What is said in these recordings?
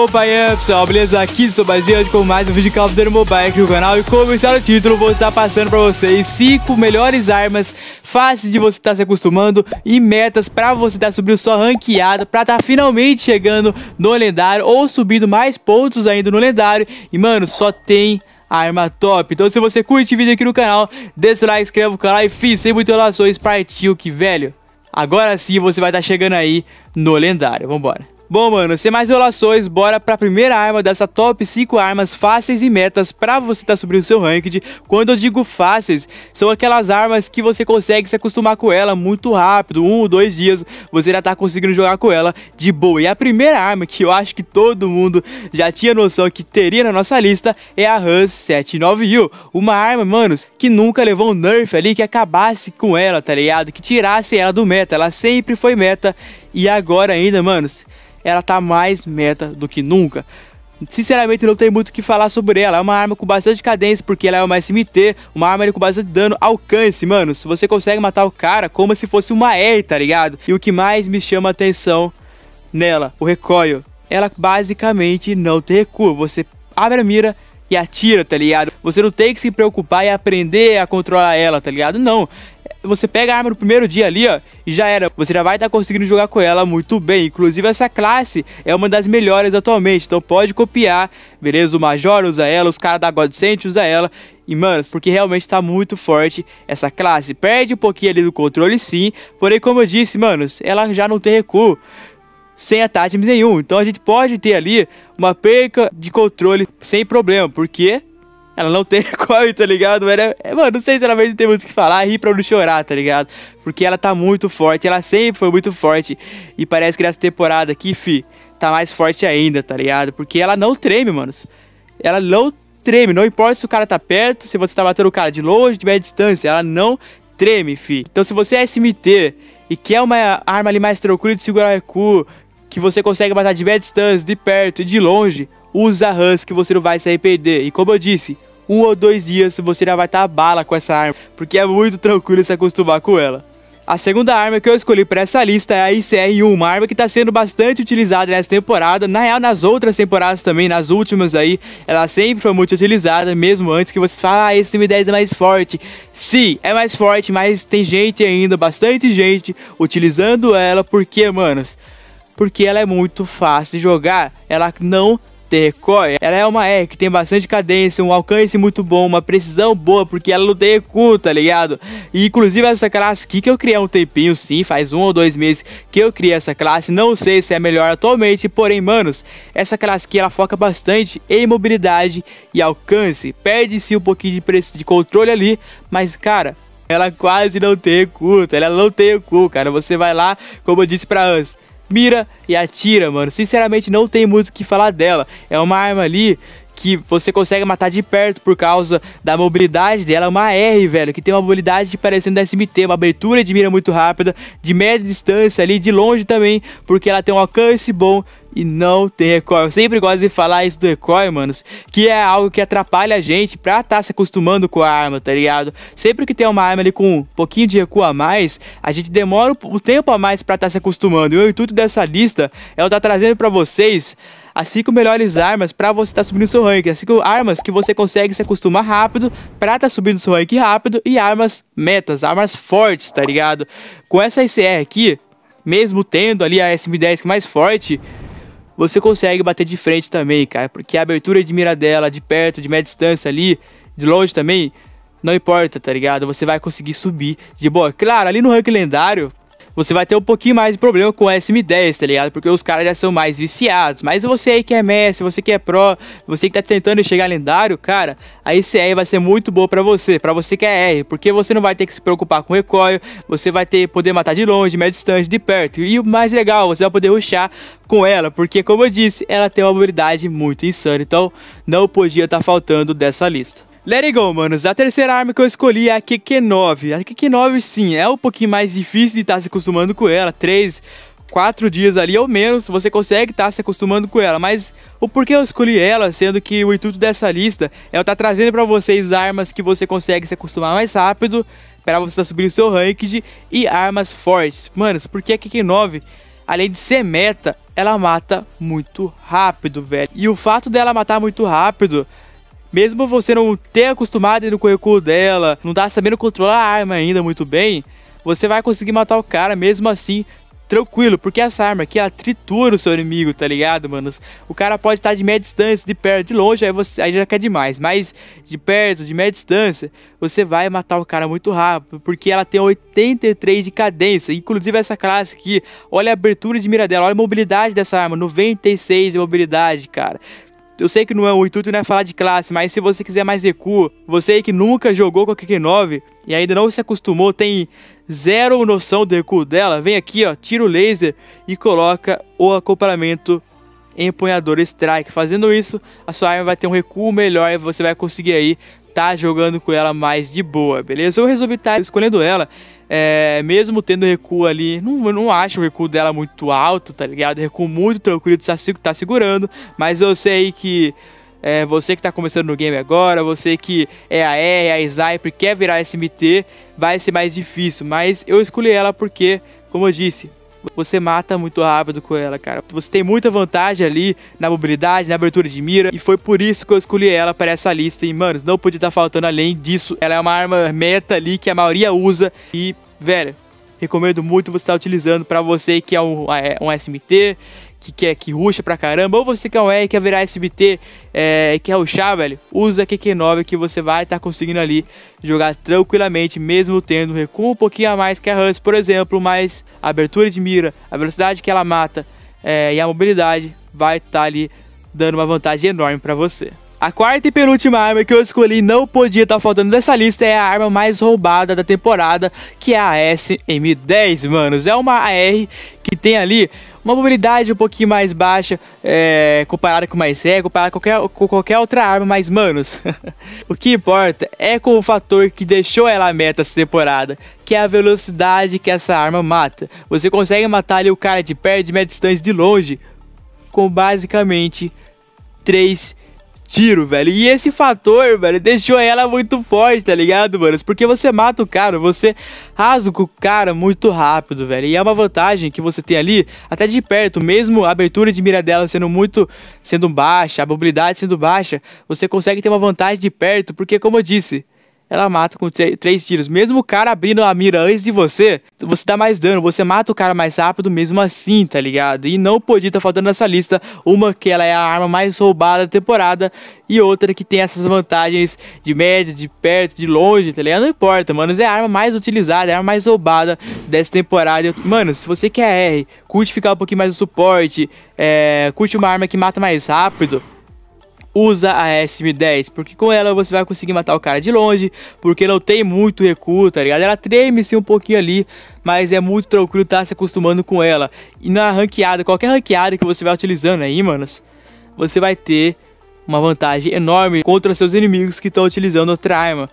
Opa, pessoal, beleza? Aqui sou o Basil com mais um vídeo de Call of Duty Mobile aqui no canal. E como está no título, vou estar passando para vocês 5 melhores armas fáceis de você estar se acostumando e metas para você estar subindo sua ranqueada, para estar finalmente chegando no lendário ou subindo mais pontos ainda no lendário. E mano, só tem arma top. Então se você curte o vídeo aqui no canal, deixa o like, inscreve no canal e sem muitas relações, partiu que velho. Agora sim você vai estar chegando aí no lendário, vambora. Bom, mano, sem mais enrolações, bora pra primeira arma dessa top 5 armas fáceis e metas pra você tá subindo o seu ranked. Quando eu digo fáceis, são aquelas armas que você consegue se acostumar com ela muito rápido, 1 ou 2 dias você já tá conseguindo jogar com ela de boa. E a primeira arma que eu acho que todo mundo já tinha noção que teria na nossa lista é a RUS 79U. Uma arma, mano, que nunca levou um nerf ali, que acabasse com ela, tá ligado? Que tirasse ela do meta, ela sempre foi meta e agora ainda, mano, ela tá mais meta do que nunca. Sinceramente não tem muito o que falar sobre ela. É uma arma com bastante cadência, porque ela é uma SMT, uma arma com bastante dano, alcance, mano. Se você consegue matar o cara como se fosse uma R, tá ligado? E o que mais me chama a atenção nela, o recoil. Ela basicamente não tem recuo. Você abre a mira e atira, tá ligado? Você não tem que se preocupar e aprender a controlar ela, tá ligado? Não. Você pega a arma no primeiro dia ali, ó, e já era. Você já vai estar conseguindo jogar com ela muito bem. Inclusive, essa classe é uma das melhores atualmente. Então, pode copiar, beleza? O Major usa ela, os caras da God Sent usa ela. E, mano, porque realmente tá muito forte essa classe. Perde um pouquinho ali do controle, sim. Porém, como eu disse, mano, ela já não tem recuo. Sem ataque nenhum. Então, a gente pode ter ali uma perca de controle sem problema. Por quê? Ela não tem recoil, tá ligado? Mano, sinceramente não tem muito o que falar, rir pra não chorar, tá ligado? Porque ela tá muito forte, ela sempre foi muito forte. E parece que nessa temporada aqui, fi, tá mais forte ainda, tá ligado? Porque ela não treme, mano. Ela não treme, não importa se o cara tá perto, se você tá batendo o cara de longe, de média distância, ela não treme, fi. Então se você é SMT e quer uma arma ali mais tranquila de segurar o recuo, que você consegue matar de média distância, de perto e de longe, usa a RUS que você não vai se arrepender. E como eu disse, 1 ou 2 dias você já vai estar a bala com essa arma, porque é muito tranquilo se acostumar com ela. A segunda arma que eu escolhi para essa lista é a ICR-1, uma arma que está sendo bastante utilizada nessa temporada, na real nas outras temporadas também, nas últimas aí, ela sempre foi muito utilizada, mesmo antes que vocês falem, ah, esse SM10 é mais forte. Sim, é mais forte, mas tem gente ainda, bastante gente, utilizando ela, porque, manos, porque ela é muito fácil de jogar, ela não tem recoil, ela é uma R que tem bastante cadência, um alcance muito bom, uma precisão boa, porque ela não tem recuo, tá ligado? E inclusive essa classe aqui que eu criei há um tempinho, sim, faz 1 ou 2 meses que eu criei essa classe, não sei se é melhor atualmente, porém, manos, essa classe aqui ela foca bastante em mobilidade e alcance, perde-se um pouquinho de controle ali, mas cara, ela quase não tem recuo, ela não tem recuo, cara, você vai lá, como eu disse pra antes, mira e atira, mano. Sinceramente não tem muito o que falar dela. É uma arma ali que você consegue matar de perto por causa da mobilidade dela. É uma R, velho, que tem uma mobilidade parecendo da SMT, uma abertura de mira muito rápida, de média distância ali, de longe também, porque ela tem um alcance bom e não tem recoil. Eu sempre gosto de falar isso do recoil, manos, que é algo que atrapalha a gente pra tá se acostumando com a arma, tá ligado? Sempre que tem uma arma ali com um pouquinho de recuo a mais, a gente demora um tempo a mais pra tá se acostumando. E o intuito dessa lista é eu tá trazendo pra vocês as 5 melhores armas pra você tá subindo seu rank. As 5 armas que você consegue se acostumar rápido pra tá subindo seu rank rápido. E armas metas, armas fortes, tá ligado? Com essa ICR aqui, mesmo tendo ali a SM10 que mais forte, você consegue bater de frente também, cara, porque a abertura de mira dela, de perto, de média distância ali, de longe também, não importa, tá ligado? Você vai conseguir subir de boa. Claro, ali no rank lendário, você vai ter um pouquinho mais de problema com a SM10, tá ligado? Porque os caras já são mais viciados. Mas você aí que é mestre, você que é pro, você que tá tentando chegar lendário, cara, a ICR vai ser muito boa pra você que é R. Porque você não vai ter que se preocupar com recoil, você vai ter poder matar de longe, de média distância, de perto. E o mais legal, você vai poder rushar com ela, porque como eu disse, ela tem uma habilidade muito insana. Então, não podia estar faltando dessa lista. Let it go, manos. A terceira arma que eu escolhi é a QQ9. A QQ9, sim, é um pouquinho mais difícil de estar se acostumando com ela. 3, 4 dias ali ou menos, você consegue estar se acostumando com ela. Mas o porquê eu escolhi ela, sendo que o intuito dessa lista é eu estar trazendo para vocês armas que você consegue se acostumar mais rápido para você estar subindo o seu ranked e armas fortes. Manos, porque a QQ9... além de ser meta, ela mata muito rápido, velho. E o fato dela matar muito rápido, mesmo você não ter acostumado no recuo dela, não tá sabendo controlar a arma ainda muito bem, você vai conseguir matar o cara mesmo assim, tranquilo, porque essa arma aqui, ela tritura o seu inimigo, tá ligado, manos? O cara pode estar de meia distância, de perto, de longe, aí já quer demais, mas de perto, de meia distância, você vai matar o cara muito rápido, porque ela tem 83 de cadência, inclusive essa classe aqui, olha a abertura de mira dela, olha a mobilidade dessa arma, 96 de mobilidade, cara. Eu sei que não é o intuito, não é falar de classe, mas se você quiser mais recuo, você que nunca jogou com a QQ9 e ainda não se acostumou, tem zero noção do recuo dela, vem aqui, ó, tira o laser e coloca o acoplamento empunhador strike. Fazendo isso, a sua arma vai ter um recuo melhor e você vai conseguir aí tá jogando com ela mais de boa, beleza? Eu resolvi estar escolhendo ela, mesmo tendo recuo ali, não acho o recuo dela muito alto, tá ligado? Recuo muito tranquilo, tá segurando, mas eu sei que você que tá começando no game agora, você que é a R, a Sniper, quer virar SMT, vai ser mais difícil, mas eu escolhi ela porque, como eu disse, você mata muito rápido com ela, cara. Você tem muita vantagem ali na mobilidade, na abertura de mira. E foi por isso que eu escolhi ela para essa lista. E, mano, não podia estar faltando além disso. Ela é uma arma meta ali que a maioria usa. E, velho, recomendo muito você estar utilizando para você que é um SMT, que rusha pra caramba. Ou você que é um R, quer virar SMT, quer rushar, velho. Usa a QQ9 que você vai estar conseguindo ali jogar tranquilamente, mesmo tendo recuo um pouquinho a mais que a RUS, por exemplo. Mas a abertura de mira, a velocidade que ela mata e a mobilidade vai estar ali dando uma vantagem enorme pra você. A quarta e penúltima arma que eu escolhi não podia estar faltando dessa lista é a arma mais roubada da temporada, que é a SM10, manos. É uma AR que tem ali uma mobilidade um pouquinho mais baixa, comparada com uma ICR, comparada com qualquer outra arma, mas, manos, o que importa é com o fator que deixou ela a meta essa temporada, que é a velocidade que essa arma mata. Você consegue matar ali o cara de perto, de média distância, de longe, com basicamente 3 tiros, velho, e esse fator, velho, deixou ela muito forte, tá ligado, mano? Porque você mata o cara, você rasga o cara muito rápido, velho, e é uma vantagem que você tem ali, até de perto, mesmo a abertura de mira dela sendo baixa, a mobilidade sendo baixa, você consegue ter uma vantagem de perto, porque, como eu disse, ela mata com 3 tiros, mesmo o cara abrindo a mira antes de você, você dá mais dano, você mata o cara mais rápido mesmo assim, tá ligado? E não podia estar faltando nessa lista uma que ela é a arma mais roubada da temporada e outra que tem essas vantagens de média, de perto, de longe, tá ligado? Não importa, mano, é a arma mais utilizada, é a arma mais roubada dessa temporada. Mano, se você quer R, curte ficar um pouquinho mais no suporte, curte uma arma que mata mais rápido, usa a SM10, porque com ela você vai conseguir matar o cara de longe, porque não tem muito recuo, tá ligado? Ela treme-se um pouquinho ali, mas é muito tranquilo tá se acostumando com ela. E na ranqueada, qualquer ranqueada que você vai utilizando aí, manos, você vai ter uma vantagem enorme contra seus inimigos que estão utilizando outra arma.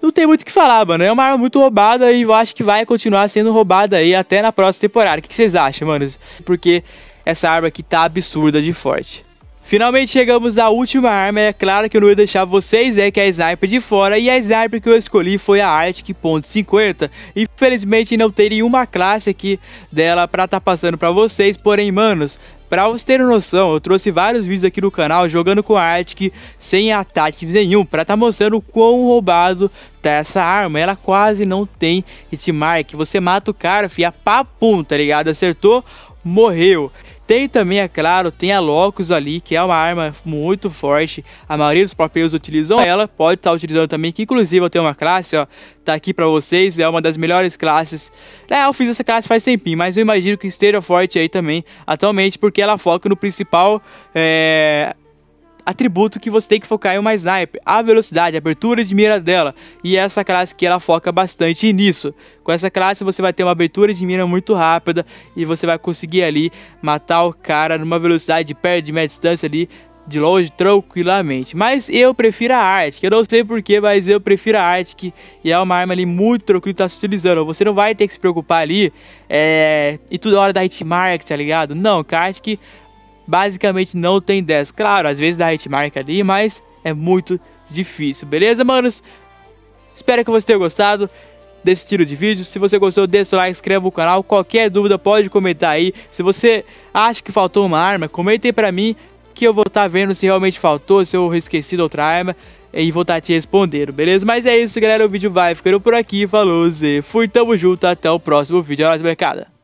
Não tem muito o que falar, mano, é uma arma muito roubada e eu acho que vai continuar sendo roubada aí até na próxima temporada. O que vocês acham, manos? Porque essa arma aqui tá absurda de forte. Finalmente chegamos à última arma, é claro que eu não ia deixar vocês que é a Sniper de fora, e a Sniper que eu escolhi foi a Arctic .50. Infelizmente não tem nenhuma classe aqui dela pra estar passando pra vocês, porém, manos, pra vocês terem noção, eu trouxe vários vídeos aqui no canal jogando com a Arctic sem ataque nenhum, pra tá mostrando o quão roubado tá essa arma. Ela quase não tem hitmark, você mata o cara, fia, papum, tá ligado? Acertou, morreu. Tem também, é claro, tem a Locus ali, que é uma arma muito forte. A maioria dos players utilizam ela, pode estar utilizando também, que inclusive eu tenho uma classe, ó, tá aqui pra vocês, é uma das melhores classes. Eu fiz essa classe faz tempinho, mas eu imagino que esteja forte aí também, atualmente, porque ela foca no principal, atributo que você tem que focar em uma sniper, a velocidade, a abertura de mira dela, e essa classe que ela foca bastante nisso. Com essa classe você vai ter uma abertura de mira muito rápida e você vai conseguir ali matar o cara numa velocidade de perto, de média distância ali, de longe, tranquilamente. Mas eu prefiro a Arctic, eu não sei porquê, mas eu prefiro a Arctic, e é uma arma ali muito tranquila que tá se utilizando. Você não vai ter que se preocupar ali e toda hora da hitmark, tá ligado? Não, que a Arctic basicamente não tem 10, claro, às vezes dá hitmark ali, mas é muito difícil, beleza, manos? Espero que você tenha gostado, desse tiro de vídeo. Se você gostou, deixa o like, inscreva o canal. Qualquer dúvida pode comentar aí. Se você acha que faltou uma arma, comente aí pra mim que eu vou estar vendo se realmente faltou, se eu esqueci de outra arma, e vou estar te respondendo, beleza? Mas é isso, galera, o vídeo vai ficando por aqui, falou, fui, tamo junto, até o próximo vídeo, é nóis, molecada.